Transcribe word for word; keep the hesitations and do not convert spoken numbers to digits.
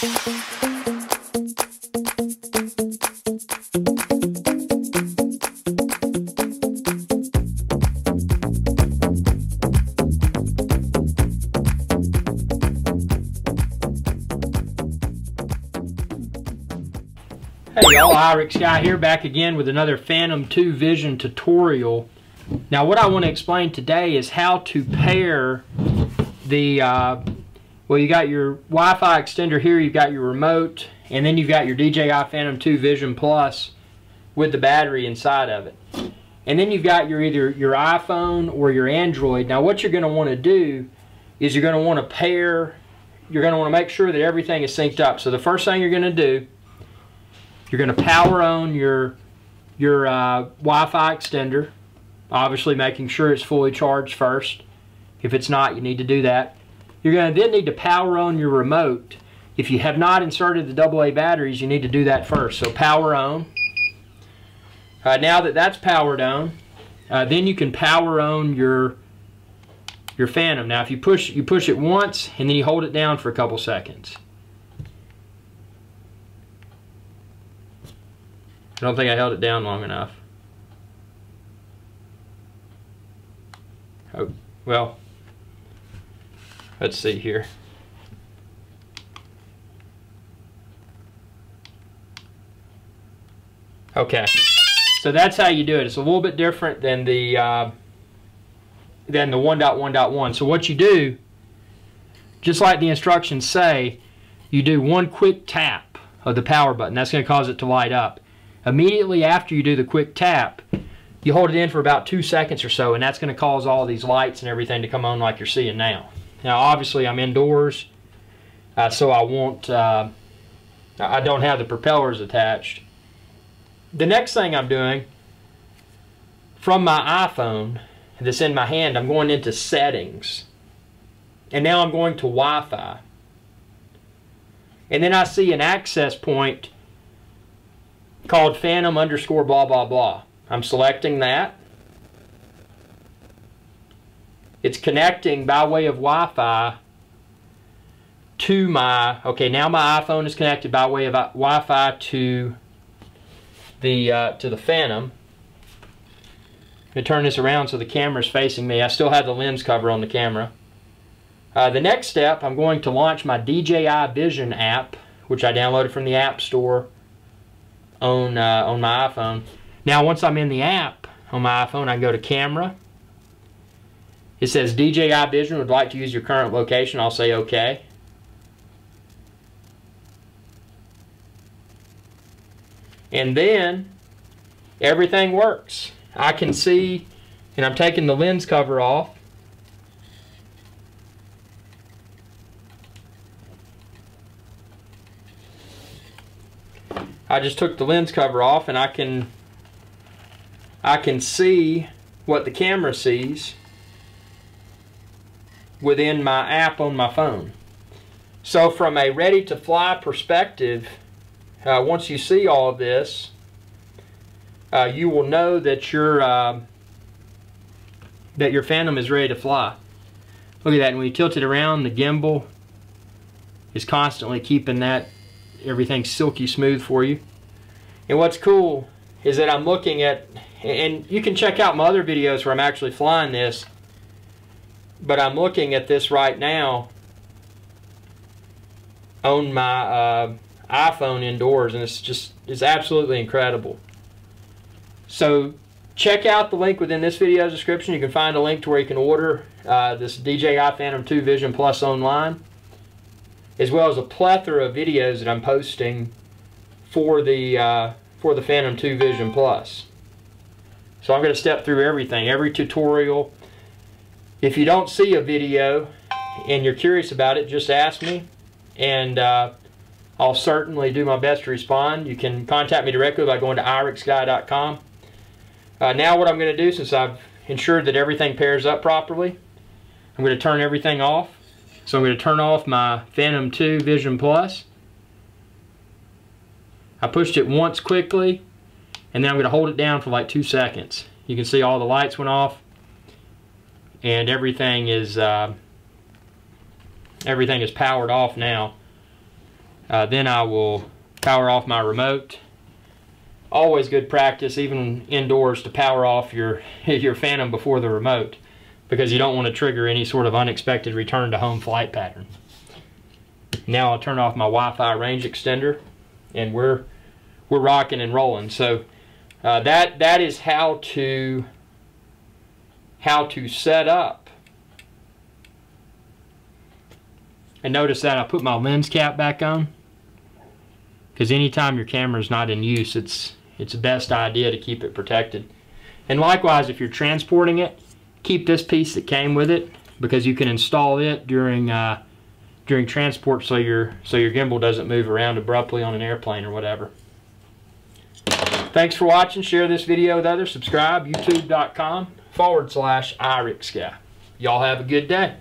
Hey y'all, IrixGuy here, back again with another Phantom two Vision tutorial. Now what I want to explain today is how to pair the, uh, well, you got your Wi-Fi extender here, you've got your remote, and then you've got your D J I Phantom two Vision Plus with the battery inside of it. And then you've got your either your iPhone or your Android. Now what you're going to want to do is you're going to want to pair, you're going to want to make sure that everything is synced up. So the first thing you're going to do, you're going to power on your your uh, Wi-Fi extender, obviously making sure it's fully charged first. If it's not, you need to do that. You're going to then need to power on your remote. If you have not inserted the double A batteries, you need to do that first. So power on. Uh, now that that's powered on, uh, then you can power on your your Phantom. Now, if you push you push it once and then you hold it down for a couple seconds. I don't think I held it down long enough. Oh, well, let's see here. Okay, so that's how you do it. It's a little bit different than the uh, than the one dot one dot one. So what you do, just like the instructions say, you do one quick tap of the power button. That's going to cause it to light up. Immediately after you do the quick tap, you hold it in for about two seconds or so, and that's going to cause all these lights and everything to come on like you're seeing now. Now, obviously, I'm indoors, uh, so I won't, uh, I don't have the propellers attached. The next thing I'm doing, from my iPhone that's in my hand, I'm going into Settings, and now I'm going to Wi-Fi. And then I see an access point called Phantom underscore blah blah blah. I'm selecting that. It's connecting by way of Wi-Fi to my, okay, now my iPhone is connected by way of Wi-Fi to the uh, to the Phantom. I'm going to turn this around so the camera's facing me. I still have the lens cover on the camera. Uh, the next step, I'm going to launch my D J I Vision app, which I downloaded from the App Store on uh, on my iPhone. Now once I'm in the app on my iPhone, I can go to camera. It says D J I Vision would like to use your current location. I'll say okay. And then everything works. I can see, and I'm taking the lens cover off. I just took the lens cover off, and I can I can see what the camera sees within my app on my phone. So from a ready to fly perspective, uh, once you see all of this, uh, you will know that your uh, that your Phantom is ready to fly. Look at that, and when you tilt it around, the gimbal is constantly keeping that everything silky smooth for you. And what's cool is that I'm looking at, and you can check out my other videos where I'm actually flying this, but I'm looking at this right now on my uh, iPhone indoors, and it's just, it's absolutely incredible. So check out the link within this video's description. You can find a link to where you can order uh, this D J I Phantom two Vision Plus online, as well as a plethora of videos that I'm posting for the uh, for the Phantom two Vision Plus. So I'm going to step through everything, every tutorial. If you don't see a video and you're curious about it, just ask me, and uh, I'll certainly do my best to respond. You can contact me directly by going to irix guy dot com. Uh, now what I'm going to do, since I've ensured that everything pairs up properly, I'm going to turn everything off. So I'm going to turn off my Phantom two Vision Plus. I pushed it once quickly, and then I'm going to hold it down for like two seconds. You can see all the lights went off, and everything is uh, everything is powered off now. Uh, then I will power off my remote. Always good practice, even indoors, to power off your, your Phantom before the remote, because you don't want to trigger any sort of unexpected return to home flight pattern. Now I'll turn off my Wi-Fi range extender, and we're we're rocking and rolling. So uh, that that is how to how to set up. And notice that I put my lens cap back on, because anytime your camera is not in use, it's it's the best idea to keep it protected. And likewise, if you're transporting it, keep this piece that came with it, because you can install it during uh, during transport, so your so your gimbal doesn't move around abruptly on an airplane or whatever. Thanks for watching. Share this video with others. Subscribe. YouTube dot com forward slash IrixGuy. Y'all have a good day.